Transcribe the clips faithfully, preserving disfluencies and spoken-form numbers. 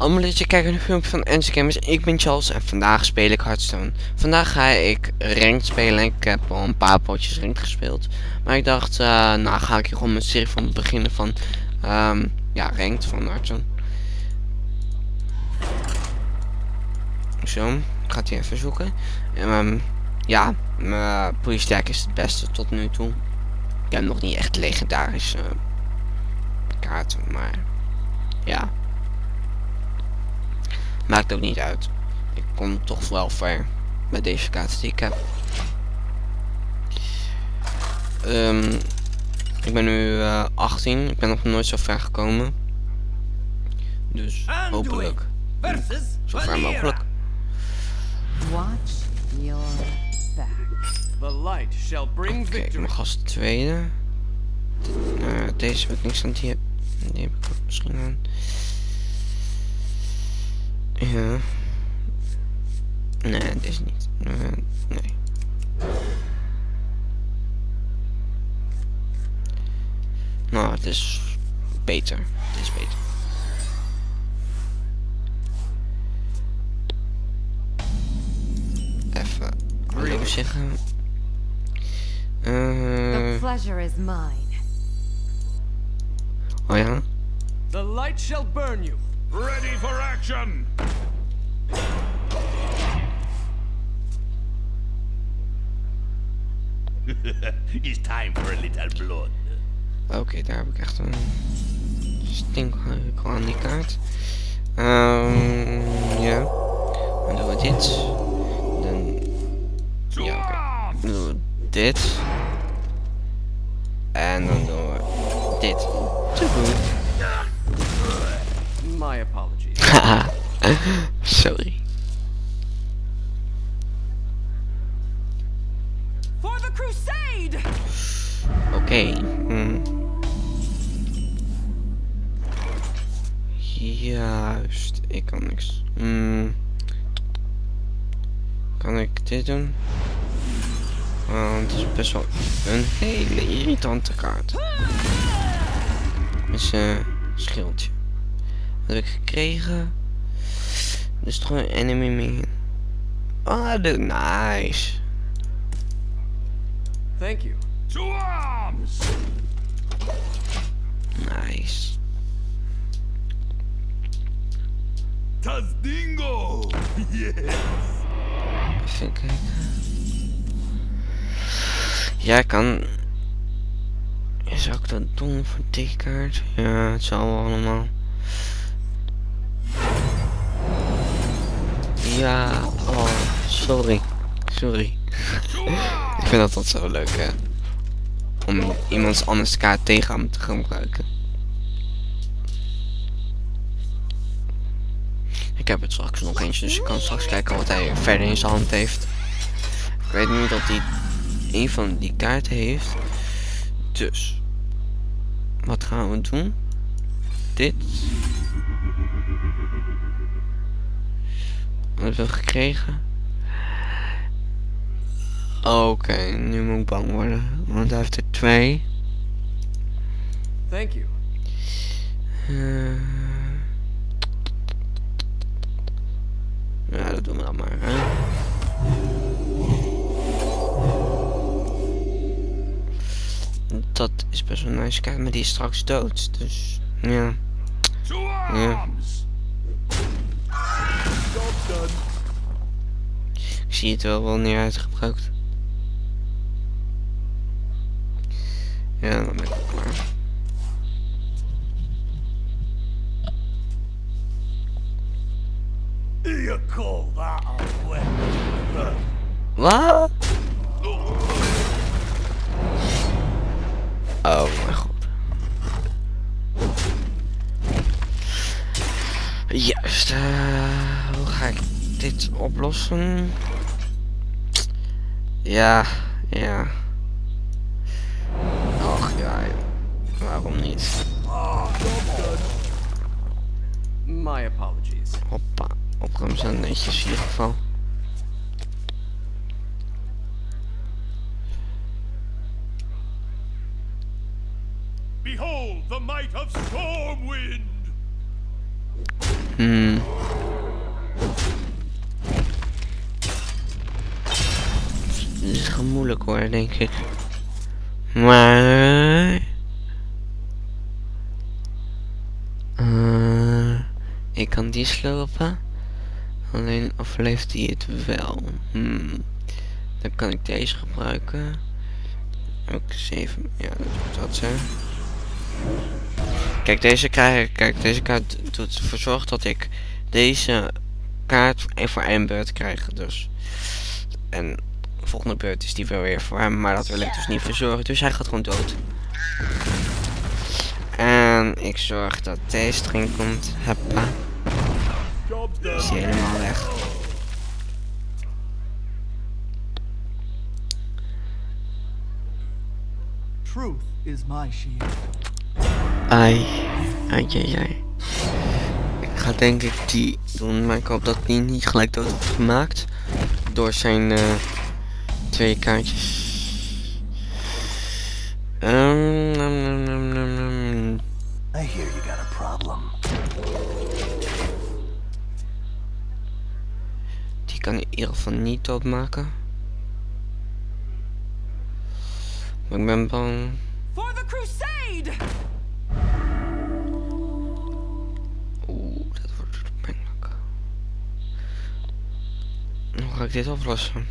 Allemaal je kijkt naar een filmpje van Energy Gamers. Ik ben Charles en vandaag speel ik Hearthstone. Vandaag ga ik ranked spelen en ik heb al een paar potjes ranked gespeeld. Maar ik dacht, uh, nou ga ik hier gewoon een serie van het beginnen van um, ja, ranked van Hearthstone. Zo, gaat hij even zoeken. En, um, ja, mijn Priest deck is het beste tot nu toe. Ik heb nog niet echt legendarische uh, kaarten, maar ja. Maakt ook niet uit. Ik kom toch wel ver met deze kaart die ik heb. Um, ik ben nu uh, achttien. Ik ben nog nooit zo ver gekomen. Dus hopelijk zo ver mogelijk. Oké, ik mag als tweede. Uh, deze heb ik niks aan. Die heb, die heb ik ook misschien aan. Ja. Nee, het is niet. Uh, nee. Nou, het is beter. Het is beter. Even hallo zeggen. Uh, oh ja. The light shall burn you. Ready for action. It's time for a little blood. Oké, okay, daar heb ik echt een stinkhekel aan die kaart. Um, ja, dan doen we dit. Dan, ja, oké. Okay. Dan doen we dit. En dan doen we dit. Te goed. My apologies. Sorry. For the crusade. Okay. Mm. Juist, ik kan niks. Mm. Kan ik dit doen? Want het is best wel een hele irritante kaart. Met zijn schildje. Dat heb ik gekregen. Er is toch een enemy mee. Ah, oh, nice. Thank you. To arms. Nice. Tazdingo. Yes. Even kijken. Ja, ik kan. Zou ik dat doen voor die kaart? Ja, het zal wel allemaal. Ja, oh, sorry. Sorry. Ik vind dat dat zo leuk, hè. Om iemands anders kaart tegen hem te gaan gebruiken. Ik heb het straks nog eentje, dus ik kan straks kijken wat hij verder in zijn hand heeft. Ik weet nu dat hij een van die kaarten heeft. Dus. Wat gaan we doen? Dit. Wat heb ik gekregen? Oké, okay, nu moet ik bang worden, want hij heeft er twee. Thank you. Uh, ja, dat doen we dan maar. Hè? Dat is best wel een nice kaart, maar die is straks dood, dus ja. Ja. Ik zie het wel wanneer hij het gebruikt. Ja, dan ben ik al klaar. Wat? Oh mijn god. Juist, uh, hoe ga ik dit oplossen? Ja, ja. Och ja, waarom niet? My apologies. Hoppa, opruim zijn netjes in ieder geval. Behold the might of Stormwind. Hmm. Dit is gewoon moeilijk hoor, denk ik. Maar... Uh, ik kan die slopen. Alleen overleeft hij het wel. Hmm. Dan kan ik deze gebruiken. Ook zeven. Ja, dat moet dat zijn. Kijk, deze kaart, kijk, deze kaart doet ervoor zorgt dat ik deze kaart voor één beurt krijg. Dus. En de volgende beurt is die wel weer voor hem. Maar dat wil ik dus niet voor zorgen. Dus hij gaat gewoon dood. En ik zorg dat deze erin komt. Hoppa. Is hij helemaal weg. Truth is my shield. Ai, ai, ai, ai. Ik ga denk ik die doen, maar ik hoop dat die niet gelijk dood wordt gemaakt door zijn uh, twee kaartjes. Um, um, um, um, um. I hear you got a problem. Die kan in ieder geval niet doodmaken. Maar ik ben bang. For the crusade! Oeh, dat wordt pijnlijk. Hoe ga ik dit oplossen?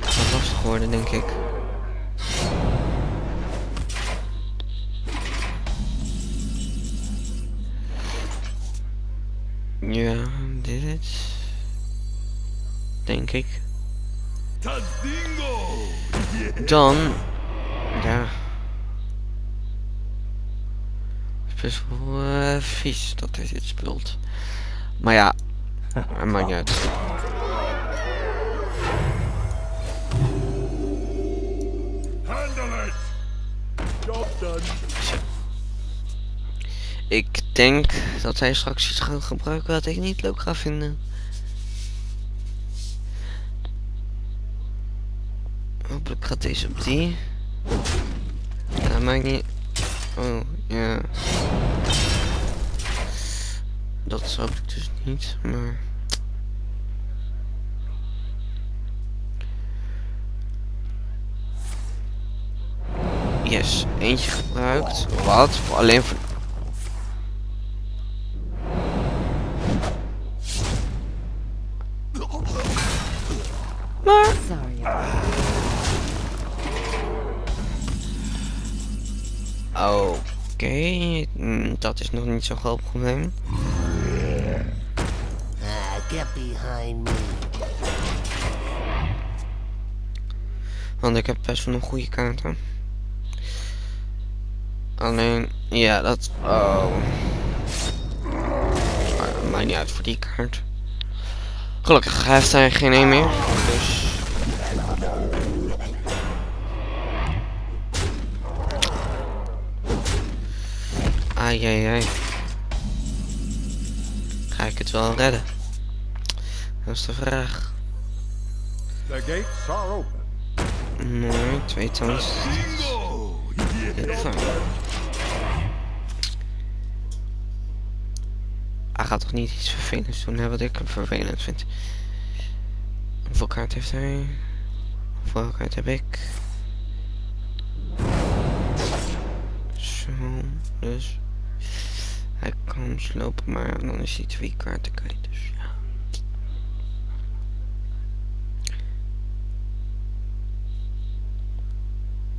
Dat is lastig geworden, denk ik. Ja, dit is... denk ik. Dan... ja. Het is wel uh, vies dat dit dit speelt. Maar ja, het maakt niet uit. Zo. Ik denk dat hij straks iets gaat gebruiken wat ik niet leuk ga vinden. Hopelijk gaat deze op die. Dat maakt niet... oh, ja. Dat snap ik dus niet, maar... yes, eentje gebruikt. Wat? Alleen voor... maar... oké, okay. Dat is nog niet zo'n groot probleem. Want ik heb best wel een goede kaarten. Alleen, ja, dat... oh. Maar dat maakt niet uit voor die kaart. Gelukkig heeft hij geen één meer. Dus... ai, ai, ai. Ga ik het wel redden? Dat is de vraag. The gates are open. Mooi, twee tons. Hij gaat toch niet iets vervelends doen, hè? Wat ik vervelend vind. Hoeveel kaart heeft hij? Hoeveel kaart heb ik? Zo, dus... hij kan slopen, maar dan is hij twee kaarten kwijt, dus ja.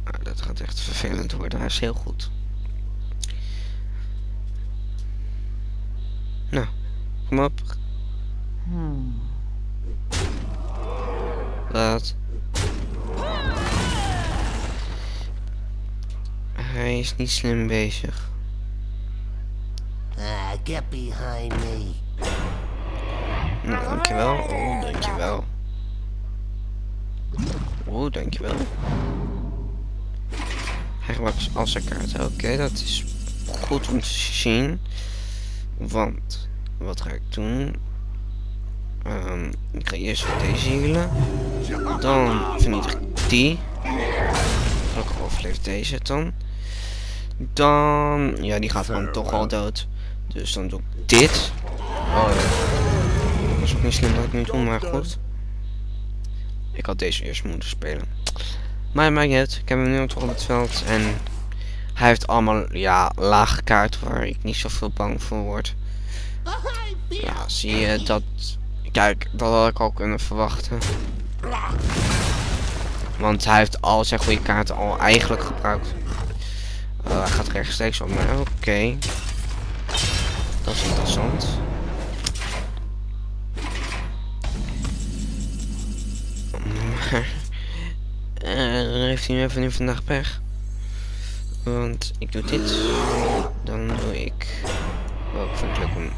Ah, dat gaat echt vervelend worden, hij is heel goed. Nou, kom op. Hmm. Wat? Hij is niet slim bezig. Ah, get behind me. Nou, dankjewel. Oh, dankjewel. Oh, dankjewel. Hij gebruikt al zijn kaarten. Oké, okay, dat is goed om te zien. Want, wat ga ik doen? Um, ik ga eerst wat deze healen. Dan vernietig ik die. gelukkig overleeft deze het dan. Dan... Ja, die gaat gewoon toch al dood. Dus dan doe ik dit. Oh ja. Dat is ook niet slim dat ik nu doe, maar goed. Ik had deze eerst moeten spelen. Maar het maakt niet uit. Ik heb hem nu toch op het veld. En hij heeft allemaal, ja, lage kaart waar ik niet zoveel bang voor word. Ja, zie je dat... Kijk, dat had ik al kunnen verwachten. Want hij heeft al zijn goede kaarten al eigenlijk gebruikt. Uh, hij gaat rechtstreeks op mij. Oké. Okay. Dat is interessant. Maar... Uh, heeft hij nu even nu vandaag pech. Want ik doe dit. Dan doe ik... Oh, ik vind het leuk om...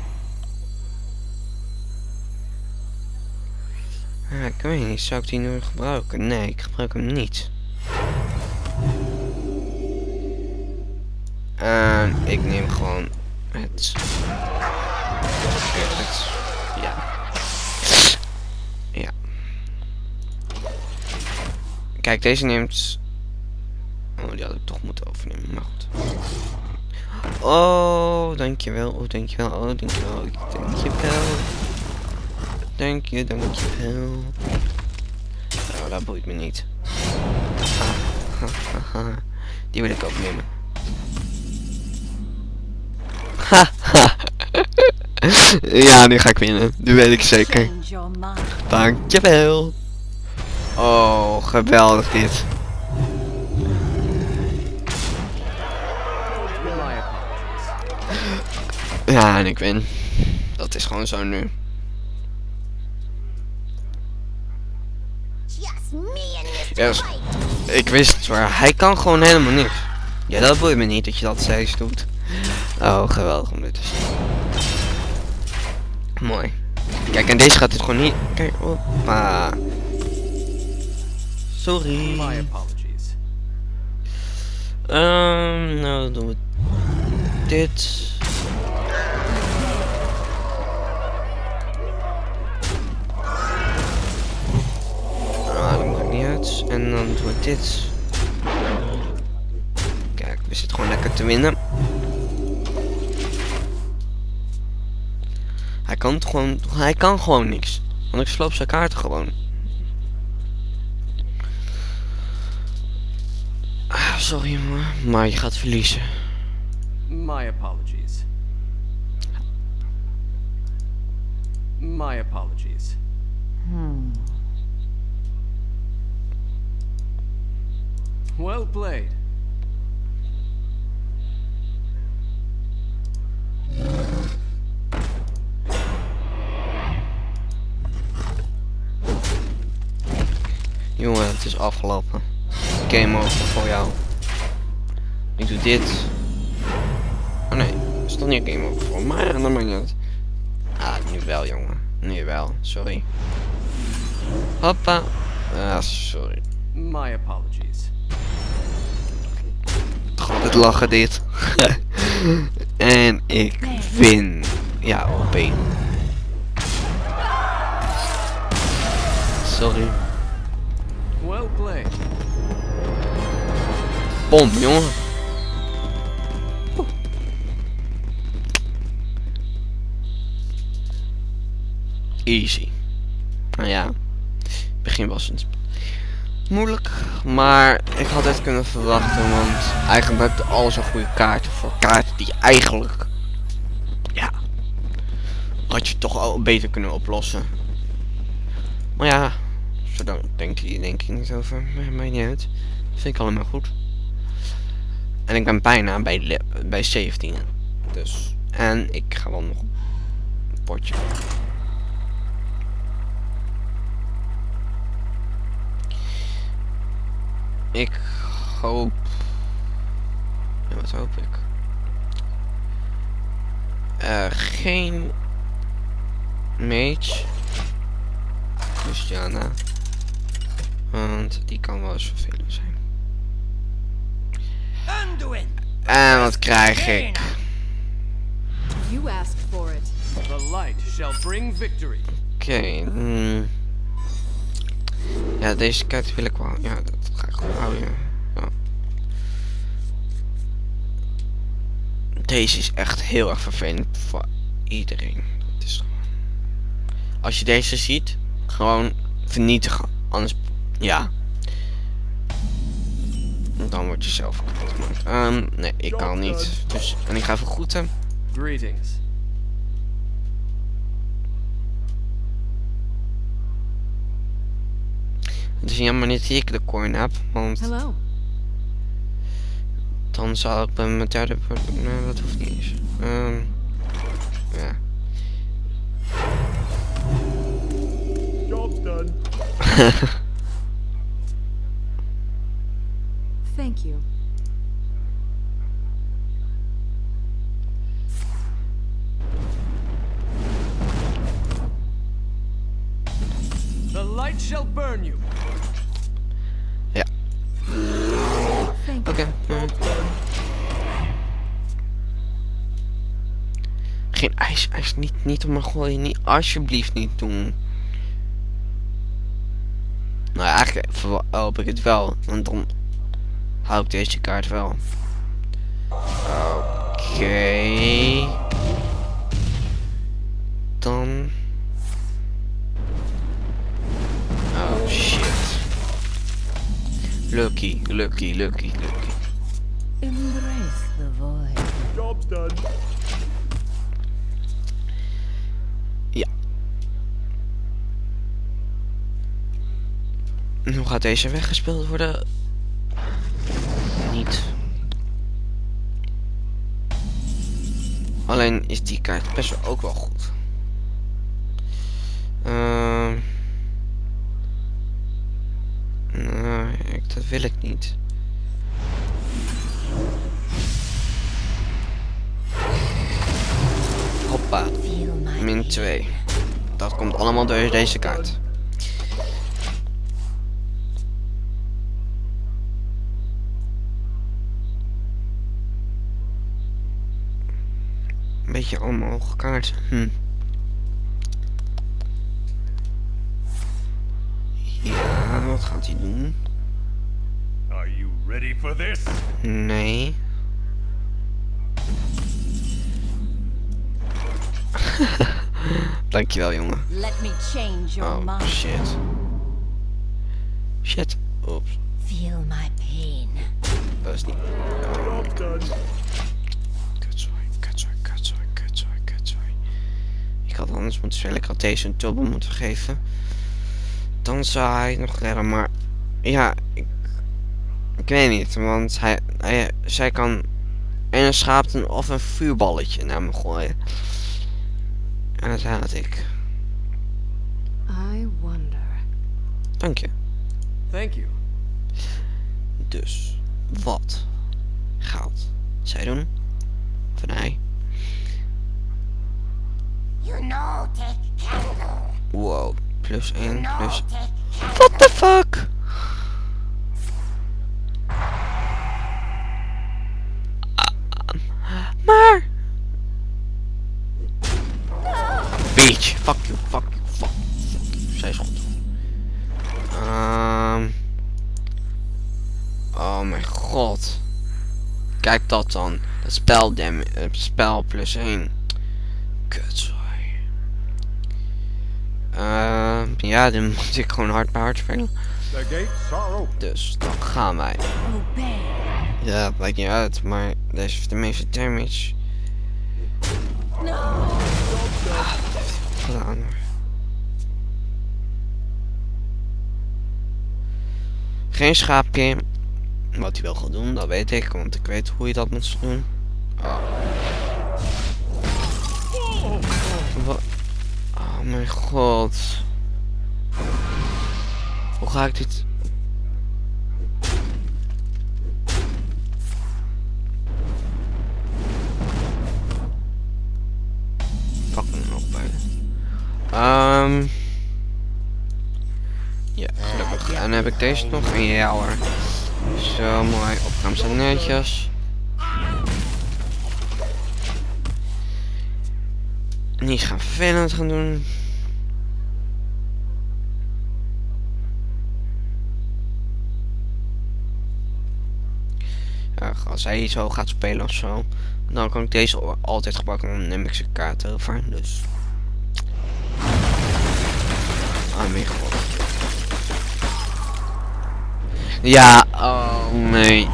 Ah, ik weet niet. Zou ik die nu gebruiken? Nee, ik gebruik hem niet. En ik neem gewoon het. het. Ja. Ja. Kijk, deze neemt... Oh, die had ik toch moeten overnemen, maar goed. Oh, dankjewel. Oh, dankjewel. Oh, dankjewel. Dankjewel. Dank je, dank je wel. Nou, dat boeit me niet. Ah, ah, ah, ah. Die wil ik ook nemen. Haha. Ja, nu ga ik winnen. Nu weet ik zeker. Dank je wel. Oh, geweldig dit. Ja, en ik win. Dat is gewoon zo nu. Ja, ik wist het waar. Hij kan gewoon helemaal niks. Ja, dat boeit me niet dat je dat steeds doet. Oh, geweldig om dit te zien. Mooi. Kijk, en deze gaat het gewoon niet. Kijk, hoppa. Sorry. My apologies. Um, nou, dan doen we dit. En dan doen we dit. Kijk, we zitten gewoon lekker te winnen. Hij kan het gewoon, hij kan gewoon niks. Want ik sloop zijn kaart gewoon. Ah, sorry jongen, maar je gaat verliezen. My apologies. My apologies. Hmm. Well played. Jongen, het is afgelopen. Game over voor jou. Ik doe dit. Oh nee, is toch niet game over voor mij? Dat maakt niet uit. Ah, nu wel jongen. Nu wel, sorry. Hoppa. Ah, sorry. My apologies. Het lachen dit. En ik win. Ja, O P. Sorry. Well played. Bom, jongen. Easy. Nou ja. In het begin was het moeilijk, maar ik had het kunnen verwachten, want eigenlijk heb ik al zo'n goede kaarten voor kaarten die eigenlijk, ja, had je toch al beter kunnen oplossen. Maar ja, zo dan denk je denk je niet over, maar mij niet uit. Dat vind ik allemaal goed. En ik ben bijna bij, bij zeventien, dus, en ik ga wel nog een potje. Ik hoop... Ja, wat hoop ik? Uh, geen... Mage. Christiana. Want die kan wel eens vervelend zijn. Anduin. En wat krijg ik? You asked for it. The light shall bring victory. Oké. Okay, mm. Ja, deze kaart wil ik wel. Ja, dat ga ik gewoon houden. Ja. deze is echt heel erg vervelend voor iedereen. Dat is gewoon... Als je deze ziet, gewoon vernietigen. Anders, ja. Dan word je zelf kapot gemaakt. Um, nee, ik kan niet. Dus, en ik ga even groeten. Greetings. Het is jammer niet dat ik de coin heb, want... Hello. Dan zal ik hem met derde... Nee, dat hoeft niet eens. Um, ja. Job's done. Thank you. The light shall burn you. Ja. Oké. Okay. Uh. Geen ijs, ijs, niet, niet om mijn gooien, niet, alsjeblieft niet doen. Nou ja, eigenlijk help ik het wel, want dan hou ik deze kaart wel. Oké. Okay. Dan. Oh shit. Lucky, lucky, lucky, lucky. Embrace the void. Job's done. Ja. Hoe gaat deze weggespeeld worden? Niet. Alleen is die kaart best wel ook wel goed. Ehm... Uh... Nou, ik, dat wil ik niet. Hoppa. Min twee. Dat komt allemaal door deze kaart. Een beetje omhoog kaart. Hm. Ja, wat gaat hij doen? Are you ready for this? Nee. Dankjewel, jongen. Let me change your oh, mind. Shit. Shit. Oeps. Feel my pain. Dat is niet. Oh, my God. Kutzooi, kutzooi, kutzooi, kutzooi, kutzooi. Ik had anders moeten spelen. Ik had deze een dubbel moeten geven. Dan zou hij nog redden, maar ja, ik, ik weet niet, want hij, hij, zij kan een schaapten of een vuurballetje naar me gooien. En dat haat ik. I wonder. Dank je. Thank you. Dus, wat gaat zij doen? Van hij? You know that candle. Wow. Plus één, plus... What the fuck? Maar... Bitch, fuck you, fuck you, fuck you. Zij is goed. Um... Oh mijn god. Kijk dat dan. Dat spel damage, uh, spel plus één. Kut. Uh, ja, dan moet ik gewoon hard bij hard spelen. Dus dan gaan wij. Ja, dat lijkt niet uit, maar deze heeft de meeste damage. No. Ah, dat heeft hij gedaan. Geen schaapje. Wat hij wel gaat doen, dat weet ik, want ik weet hoe je dat moet doen. Oh. Wat? Oh mijn god. Hoe ga ik dit... Fuck me nog bijna. Um... Ja, gelukkig. En dan heb ik deze nog. En ja hoor. Zo mooi. Opnames zijn netjes. Niet gaan vervelend gaan doen. Ja, als hij zo gaat spelen of zo, dan kan ik deze altijd gebruiken, dan neem ik zijn kaart over. Dus ah, mijn god. Ja, oh nee.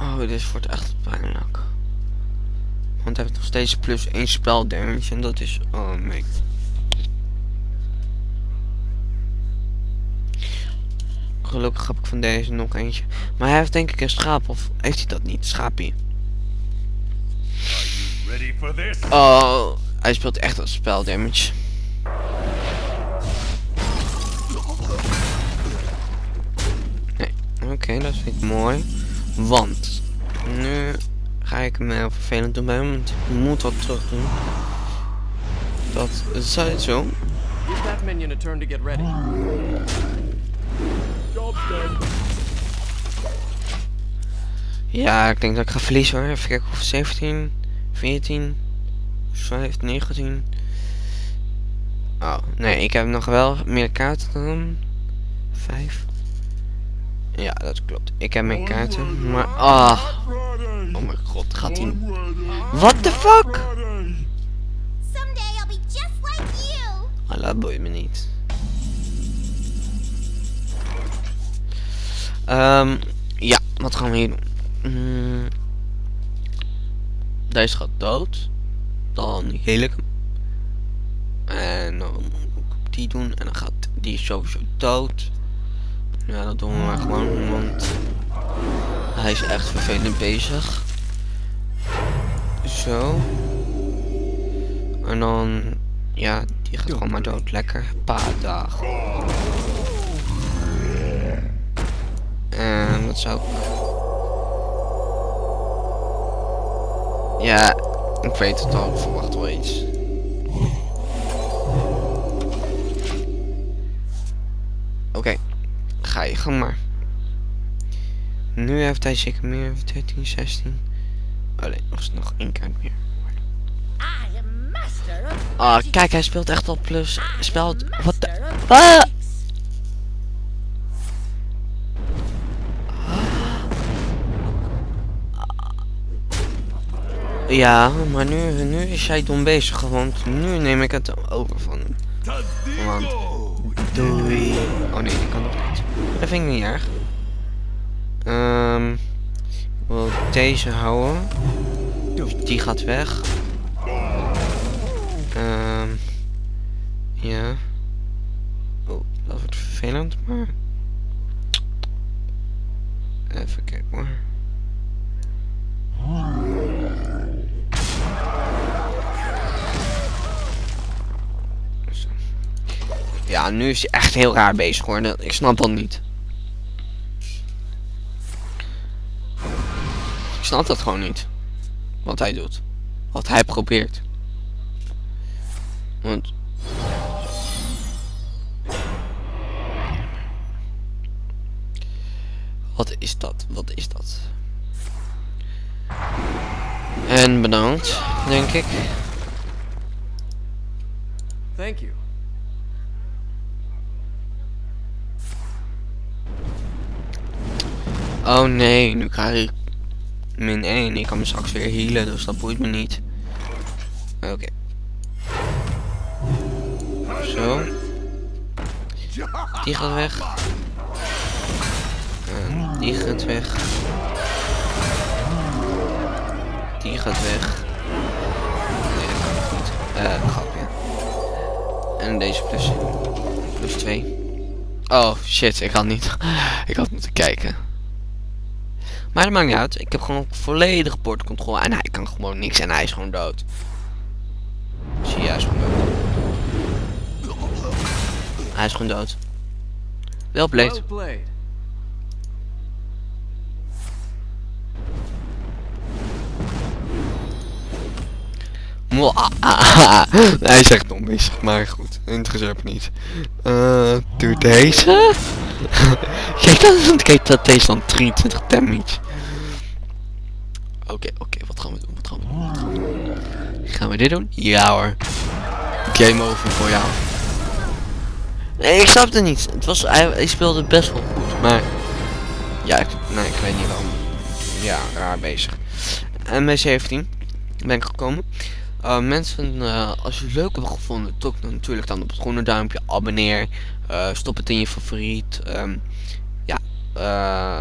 Oh, dit wordt echt pijnlijk. Want hij heeft nog steeds plus één spel damage en dat is... Oh, nee. Gelukkig heb ik van deze nog eentje. Maar hij heeft denk ik een schaap, of heeft hij dat niet? Schaapie. Oh, hij speelt echt als spel damage. Nee, oké, okay, dat vind ik mooi. Want nu ga ik me heel vervelend doen bij hem, want ik moet wat terug doen. Dat is het zo. Ja, ik denk dat ik ga verliezen hoor. Even kijken of zeventien, veertien, vijftien, negentien. Oh, nee, ik heb nog wel meer kaarten dan vijf. Ja, dat klopt. Ik heb mijn kaarten, maar... Ah. Oh mijn god, gaat hij... What the fuck? Ah, dat boeit me niet. Um, ja, wat gaan we hier doen? Mm. Deze gaat dood. Dan heel ik hem. En dan moet ik die doen. En dan gaat die sowieso dood. Ja, dat doen we maar gewoon, want hij is echt vervelend bezig. Zo. En dan, ja, die gaat gewoon maar dood. Lekker. Een paar dagen. En wat zou ik... Ja, ik weet het al. Ik verwacht wel iets. Oké. Okay. Ga je gang maar. Nu heeft hij zeker meer. dertien, zestien. Alleen nog nog één kaart meer. Ah, oh, kijk, hij speelt echt al plus. Speelt wat de. Ah! Ja, maar nu, nu is hij dom bezig, want nu neem ik het over van hem. Want doei. Oh nee, die kan nog niet. Dat vind ik niet erg. Um, ik wil deze houden. Dus die gaat weg. Um, ja. Oh, dat wordt vervelend, maar... Even kijken hoor. Ja, nu is hij echt heel raar bezig hoor. Ik snap dat niet. Ik snap dat gewoon niet. Wat hij doet. Wat hij probeert. Want... Wat is dat? Wat is dat? En bedankt, denk ik. Thank you. Oh nee, nu krijg ik min één. Ik kan me straks weer healen, dus dat boeit me niet. Oké. Okay. Zo. Die gaat weg. En die gaat weg. Die gaat weg. Nee, dat kan ik niet. Eh, grapje. En deze plus. Plus twee. Oh shit, ik had niet. Ik had moeten kijken. Maar dat maakt niet uit. Ik heb gewoon volledige bordcontrole. En hij kan gewoon niks. En hij is gewoon dood. Zie je, hij is gewoon dood. Hij is gewoon dood. Wel played. Hij is echt onmistig, maar goed, interesseert me niet. Uh, doe deze. Kijk dat, kijk dat deze dan drieëntwintig damage. Oké, okay, oké, okay, wat gaan we doen? Wat gaan we doen? Wat gaan we doen? Gaan we dit doen? Ja hoor. Game over voor jou. Nee, ik snap het niet. Het was, hij, hij speelde best wel goed, maar... Ja, ik, nee, ik weet niet waarom. Ja, raar bezig. En met zeventien ben ik gekomen. Uh, mensen, uh, als je het leuk hebt gevonden, druk dan natuurlijk dan op het groene duimpje, abonneer, uh, stop het in je favoriet. Um, ja,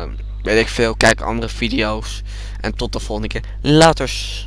uh, weet ik veel, kijk andere video's. En tot de volgende keer. Laters!